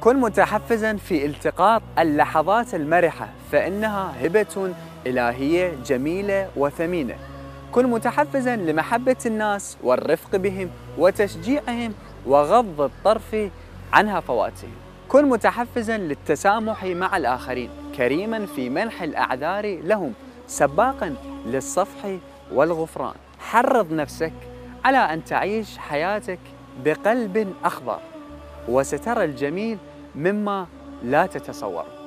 كن متحفزاً في التقاط اللحظات المرحة، فإنها هبة إلهية جميلة وثمينة. كن متحفزاً لمحبة الناس والرفق بهم وتشجيعهم وغض الطرف عن هفواتهم. كن متحفزاً للتسامح مع الآخرين، كريماً في منح الأعذار لهم، سباقاً للصفح والغفران. حرض نفسك على أن تعيش حياتك بقلب أخضر، وسترى الجميل مما لا تتصور.